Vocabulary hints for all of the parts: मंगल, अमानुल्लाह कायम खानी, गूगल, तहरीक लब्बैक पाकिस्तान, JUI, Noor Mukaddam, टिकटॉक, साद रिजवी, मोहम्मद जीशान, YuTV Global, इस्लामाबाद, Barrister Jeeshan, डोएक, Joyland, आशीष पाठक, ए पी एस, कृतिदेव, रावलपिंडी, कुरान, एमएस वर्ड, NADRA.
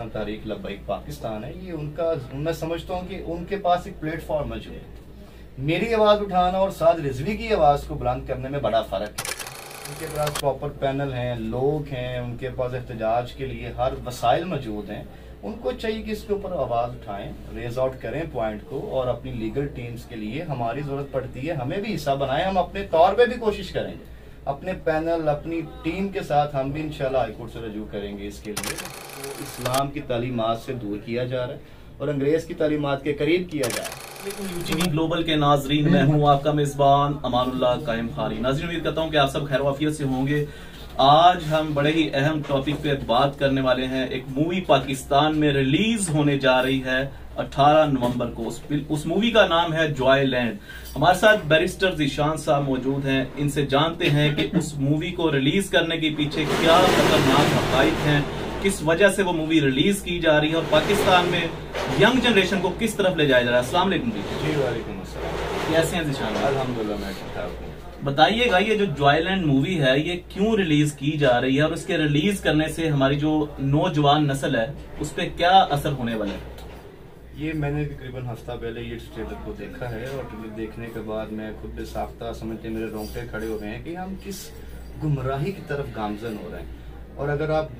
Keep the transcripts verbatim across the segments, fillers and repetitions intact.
तहरीक लब्बैक पाकिस्तान है, ये उनका मैं समझता हूँ कि उनके पास एक प्लेटफॉर्म है। जो मेरी आवाज़ उठाना और साद रिजवी की आवाज़ को बुलंद करने में बड़ा फ़र्क है। उनके पास प्रॉपर पैनल हैं, लोग हैं, उनके पास एहतजाज के लिए हर वसाइल मौजूद हैं। उनको चाहिए कि इसके ऊपर आवाज़ उठाएं, रेज आउट करें पॉइंट को, और अपनी लीगल टीम्स के लिए हमारी ज़रूरत पड़ती है, हमें भी हिस्सा बनाएं। हम अपने तौर पर भी कोशिश करेंगे, अपने पैनल अपनी टीम के साथ हम भी इंशाल्लाह हाई कोर्ट से रजू करेंगे। इसके लिए तो इस्लाम की तालीमात से दूर किया जा रहा है और अंग्रेज़ की तालीमात के करीब किया जा रहा है। लेकिन यूटीवी ग्लोबल के नाजरीन, मैं हूँ आपका मेज़बान अमानुल्लाह कायम खानी। नाजरीन, उम्मीद करता हूँ कि आप सब खैर वाफियत से होंगे। आज हम बड़े ही अहम टॉपिक पे बात करने वाले हैं। एक मूवी पाकिस्तान में रिलीज होने जा रही है अठारह नवंबर को। उस, उस मूवी का नाम है जॉयलैंड। हमारे साथ बैरिस्टर जीशान साहब मौजूद हैं। इनसे जानते हैं कि उस मूवी को रिलीज करने के पीछे क्या खतरनाक हक़ाइक़ हैं, किस वजह से वो मूवी रिलीज की जा रही है और पाकिस्तान में यंग जनरेशन को किस तरफ ले जाया जा रहा है। अस्सलाम वालेकुम जी। वालेकुम अस्सलाम। कैसे हैं जीशान? अल्हम्दुलिल्लाह, मैं ठीक हूँ। बताइएगा, ये जो जॉयलैंड मूवी है ये क्यों रिलीज की जा रही है और इसके रिलीज करने से हमारी जो नौजवान नस्ल है उस पर क्या असर होने वाला है? ये मैंने तकरीबन हफ्ता पहले ये ट्रेलर को देखा है और ट्रेलर देखने के बाद मैं खुद बेसाख्ता समझते मेरे रोंगटे खड़े हो गए हैं कि हम किस गुमराही की तरफ गामजन हो रहे हैं। और अगर आप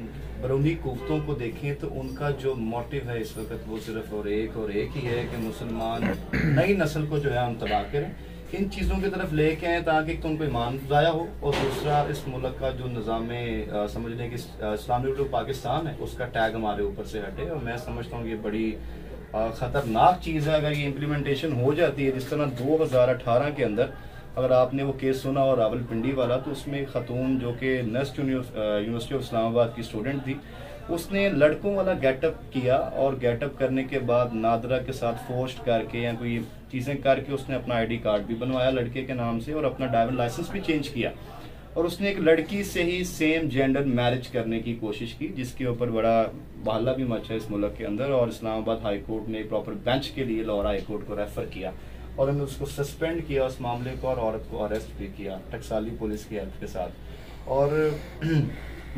बरूनी कुव्वतों को देखें तो उनका जो मोटिव है इस वक्त वो सिर्फ और एक और एक ही है कि मुसलमान नई नस्ल को जो है हम तबाह करें, इन चीज़ों की तरफ ले के आए ताकि एक तो उनको ईमान ज़ाया हो और दूसरा इस मुल्क का जो निज़ाम समझ लें कि इस्लामी रिपब्लिक पाकिस्तान है उसका टैग हमारे ऊपर से हटे। और मैं समझता हूँ ये बड़ी ख़तरनाक चीज़ है। अगर ये इम्प्लीमेंटेशन हो जाती है, जिस तरह दो हज़ार अठारह के अंदर अगर आपने वो केस सुना और रावलपिंडी वाला, तो उसमें ख़तून जो कि नस्ट यूनिवर्सिटी ऑफ इस्लामाबाद की स्टूडेंट थी, उसने लड़कों वाला गेटअप किया और गेटअप करने के बाद नादरा के साथ फोर्स्ट करके या कोई चीज़ें करके उसने अपना आईडी कार्ड भी बनवाया लड़के के नाम से और अपना ड्राइविंग लाइसेंस भी चेंज किया और उसने एक लड़की से ही सेम जेंडर मैरिज करने की कोशिश की, जिसके ऊपर बड़ा बहला भी मचा इस मुल्क के अंदर। और इस्लामाबाद हाई कोर्ट ने प्रॉपर बेंच के लिए लाहौर हाई कोर्ट को रेफ़र किया और उन्होंने उसको सस्पेंड किया उस मामले को और औरत को अरेस्ट भी किया टकसाली पुलिस की हेल्प के साथ। और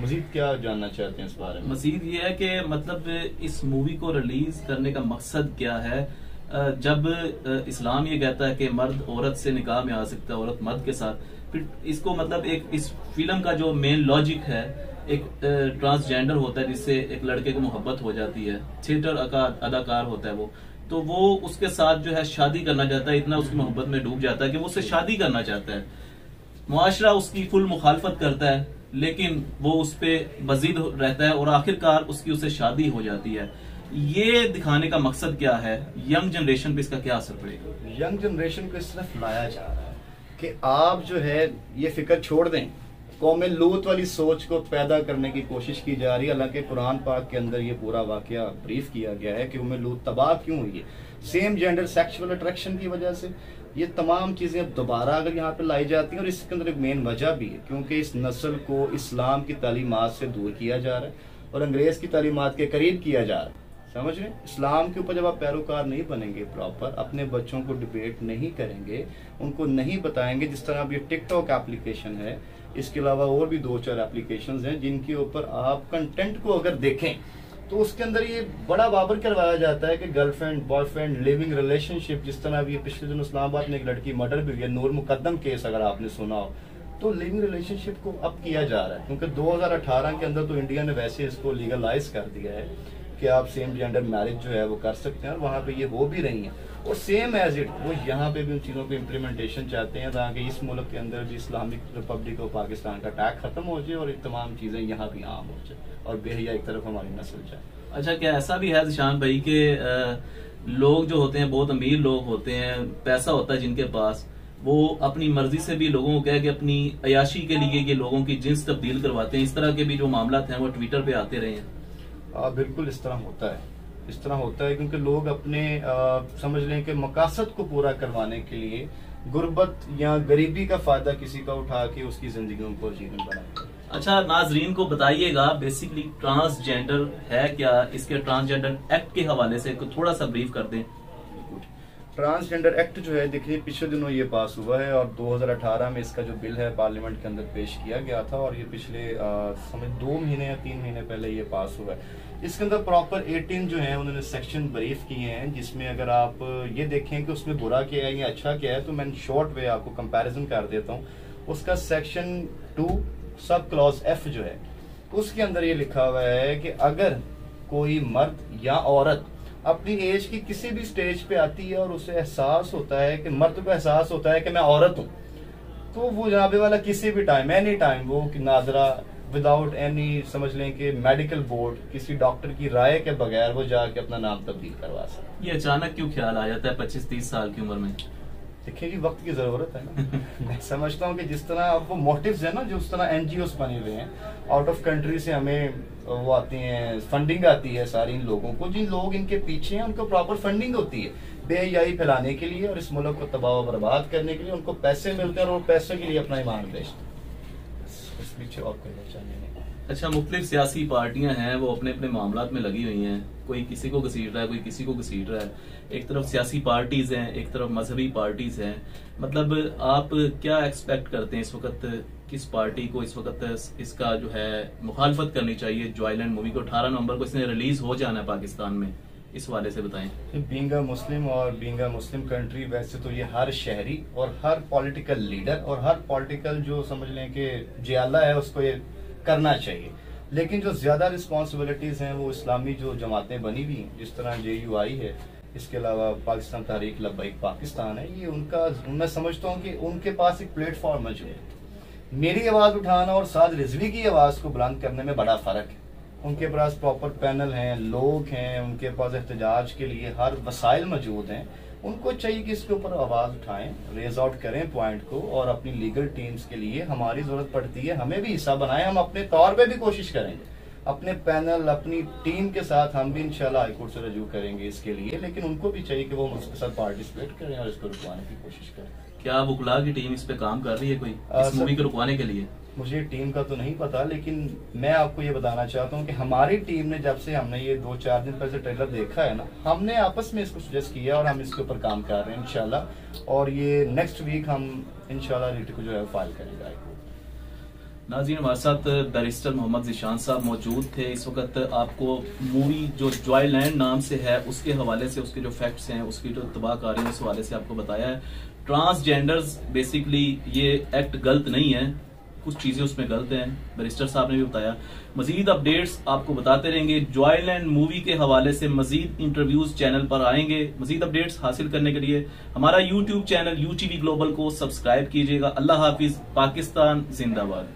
मजीद क्या जानना चाहते हैं इस बारे में? मजीद ये है कि मतलब इस मूवी को रिलीज करने का मकसद क्या है? जब इस्लाम ये कहता है कि मर्द औरत से निकाह में आ सकता है, औरत मर्द के साथ, फिर इसको मतलब एक इस फिल्म का जो मेन लॉजिक है, एक ट्रांसजेंडर होता है जिससे एक लड़के को मोहब्बत हो जाती है, थिएटर अदाकार होता है वो, तो वो उसके साथ जो है शादी करना चाहता है, इतना उसकी मोहब्बत में डूब जाता है कि वो उससे शादी करना चाहता है। मुआशरा उसकी फुल मुखालफत करता है लेकिन वो उस पर बजीद रहता है और आखिरकार उसकी उससे शादी हो जाती है। ये दिखाने का मकसद क्या है? यंग जनरेशन पे इसका क्या असर पड़ेगा? यंग जनरेशन को इस तरफ लाया जा रहा है कि आप जो है ये फिक्र छोड़ दें। कौम लूत वाली सोच को पैदा करने की कोशिश की जा रही है, हालांकि कुरान पाक के अंदर ये पूरा वाकया ब्रीफ किया गया है कि उम्मे लूत तबाह क्यों हुई है, सेम जेंडर सेक्सुअल अट्रैक्शन की वजह से। ये तमाम चीज़ें अब दोबारा अगर यहाँ पे लाई जाती हैं, और इसके अंदर एक मेन वजह भी है क्योंकि इस नस्ल को इस्लाम की तालीमात से दूर किया जा रहा है और अंग्रेज़ की तालीमात के करीब किया जा रहा है। समझ रहे, इस्लाम के ऊपर जब आप पैरोकार नहीं बनेंगे, प्रॉपर अपने बच्चों को डिबेट नहीं करेंगे, उनको नहीं बताएंगे, जिस तरह अब ये टिकटॉक एप्लीकेशन है, इसके अलावा और भी दो चार एप्लीकेशंस हैं जिनके ऊपर आप कंटेंट को अगर देखें तो उसके अंदर ये बड़ा बाबर करवाया जाता है कि गर्लफ्रेंड बॉयफ्रेंड लिविंग रिलेशनशिप, जिस तरह अभी पिछले दिन इस्लामाबाद में एक लड़की मर्डर भी हुई है, नूर मुकद्दम केस अगर आपने सुना हो, तो लिविंग रिलेशनशिप को अब किया जा रहा है क्योंकि दो हज़ार अठारह के अंदर तो इंडिया ने वैसे इसको लीगलाइज कर दिया है कि आप सेम जेंडर मैरिज जो है वो कर सकते हैं और वहाँ पे ये हो भी रही हैं। और सेम एज इट वो यहाँ पे भी उन चीज़ों पे इम्प्लीमेंटेशन चाहते हैं ताकि इस मुल्क के अंदर भी इस्लामिक रिपब्लिक और पाकिस्तान का टैग ख़त्म हो जाए और ये तमाम चीज़ें यहाँ भी आम हो जाए और बेहया एक तरफ हमारी नस्ल जाए। अच्छा, क्या ऐसा भी है जीशान भाई कि लोग जो होते हैं बहुत अमीर लोग होते हैं, पैसा होता है जिनके पास, वो अपनी मर्जी से भी लोगों को कह के अपनी अयाशी के लिए ये लोगों की जिन्स तब्दील करवाते हैं? इस तरह के भी जो मामला हैं वो ट्विटर पर आते रहे हैं। आ, बिल्कुल इस तरह होता है, इस तरह होता है क्योंकि लोग अपने आ, समझ लें कि मकासद को पूरा करवाने के लिए गुर्बत या गरीबी का फ़ायदा किसी का उठा के उसकी ज़िंदगियों को जीवन बनाते हैं। अच्छा, नाजरीन को बताइएगा बेसिकली ट्रांसजेंडर है क्या, इसके ट्रांसजेंडर एक्ट के हवाले से थोड़ा सा ब्रीफ कर दें। ट्रांसजेंडर एक्ट जो है, देखिए पिछले दिनों ये पास हुआ है और दो हज़ार अठारह में इसका जो बिल है पार्लियामेंट के अंदर पेश किया गया था और ये पिछले समझ दो महीने या तीन महीने पहले ये पास हुआ है। इसके अंदर प्रॉपर अठारह जो है उन्होंने सेक्शन ब्रीफ किए हैं, जिसमें अगर आप ये देखें कि उसमें बुरा क्या है या अच्छा क्या है, तो मैं शॉर्ट वे आपको कंपेरिजन कर देता हूँ। उसका section two sub clause F जो है उसके अंदर ये लिखा हुआ है कि अगर कोई मर्द या औरत अपनी एज की किसी भी स्टेज पे आती है और उसे एहसास होता है कि मर्द को एहसास होता है कि मैं औरत हूँ, तो वो जनाबे वाला किसी भी टाइम एनी टाइम वो कि नादरा विदाउट एनी समझ लें कि मेडिकल बोर्ड किसी डॉक्टर की राय के बगैर वो जाके अपना नाम तब्दील करवा सकता। ये अचानक क्यों ख्याल आ जाता है पच्चीस तीस साल की उम्र में? देखिए जी वक्त की जरूरत है ना। मैं समझता हूँ कि जिस तरह अब वो मोटिव्स है ना, जो उस तरह एनजीओस बने हुए हैं, आउट ऑफ कंट्री से हमें वो आती हैं, फंडिंग आती है सारी इन लोगों को, जिन लोग इनके पीछे हैं उनको प्रॉपर फंडिंग होती है बेहयाई फैलाने के लिए और इस मुल्क को तबाह बर्बाद करने के लिए उनको पैसे मिलते हैं और वो पैसे के लिए अपना ईमान बेचते हैं। अच्छा, मुख्तलिफ सियासी पार्टियां हैं वो अपने अपने मामला में लगी हुई हैं, कोई किसी को घसीट रहा है, कोई किसी को घसीट रहा है। एक तरफ सियासी पार्टीज हैं, एक तरफ मजहबी पार्टीज हैं, मतलब आप क्या एक्सपेक्ट करते हैं इस वक्त किस पार्टी को इस वक्त इसका जो है मुखालफत करनी चाहिए? जॉयलैंड मूवी को अठारह नवंबर को इसने रिलीज हो जाना है पाकिस्तान में, इस वाले से बताएं। बींग अ मुस्लिम और बींग अ मुस्लिम कंट्री, वैसे तो ये हर शहरी और हर पॉलिटिकल लीडर और हर पॉलिटिकल जो समझ लें कि जियाला है उसको ये करना चाहिए, लेकिन जो ज्यादा रिस्पॉन्सिबिलिटीज हैं वो इस्लामी जो जमातें बनी हुई हैं, जिस तरह जे यू आई है, इसके अलावा पाकिस्तान तहरीक-ए-लब्बैक पाकिस्तान है, ये उनका मैं समझता हूँ कि उनके पास एक प्लेटफॉर्म है जो मेरी आवाज़ उठाना और साद रिजवी की आवाज़ को बुलंद करने में बड़ा फ़र्क है। उनके पास प्रॉपर पैनल हैं, लोग हैं, उनके पास एहतजाज के लिए हर वसाइल मौजूद हैं। उनको चाहिए कि इसके ऊपर आवाज़ उठाएं, रेज आउट करें पॉइंट को और अपनी लीगल टीम्स के लिए हमारी ज़रूरत पड़ती है, हमें भी हिस्सा बनाएं, हम अपने तौर पे भी कोशिश करेंगे, अपने पैनल अपनी टीम के साथ हम भी इंशाल्लाह हाई कोर्ट से रजू करेंगे इसके लिए, लेकिन उनको भी चाहिए कि वो उसके साथ पार्टिसिपेट करें और इसको रुकवाने की कोशिश करें। क्या वुकला की टीम इस पे काम कर रही है कोई इस मूवी को रुकवाने के लिए? मुझे टीम का तो नहीं पता, लेकिन मैं आपको ये बताना चाहता हूँ कि हमारी टीम ने जब से हमने ये दो चार दिन पहले ट्रेलर देखा है ना, हमने आपस में इसको सजेस्ट किया और हम इसके ऊपर काम कर रहे हैं इंशाल्लाह, और ये नेक्स्ट वीक हम इंशाल्लाह रिट को जो है फाइल करेंगे। नाज़रीन हमारे साथ बैरिस्टर मोहम्मद जीशान साहब मौजूद थे। इस वक्त आपको मूवी जो जॉयलैंड नाम से है उसके हवाले से उसके जो फैक्ट्स हैं, उसकी जो तबाहकारी है, उस हवाले से आपको बताया है। ट्रांसजेंडर्स बेसिकली ये एक्ट गलत नहीं है, कुछ चीज़ें उसमें गलत हैं, बैरिस्टर साहब ने भी बताया। मज़ीद अपडेट्स आपको बताते रहेंगे जॉयलैंड मूवी के हवाले से, मज़ीद इंटरव्यूज़ चैनल पर आएंगे। मज़ीद अपडेट्स हासिल करने के लिए हमारा YouTube channel U T V global को सब्सक्राइब कीजिएगा। अल्लाह हाफिज़, पाकिस्तान जिंदाबाद।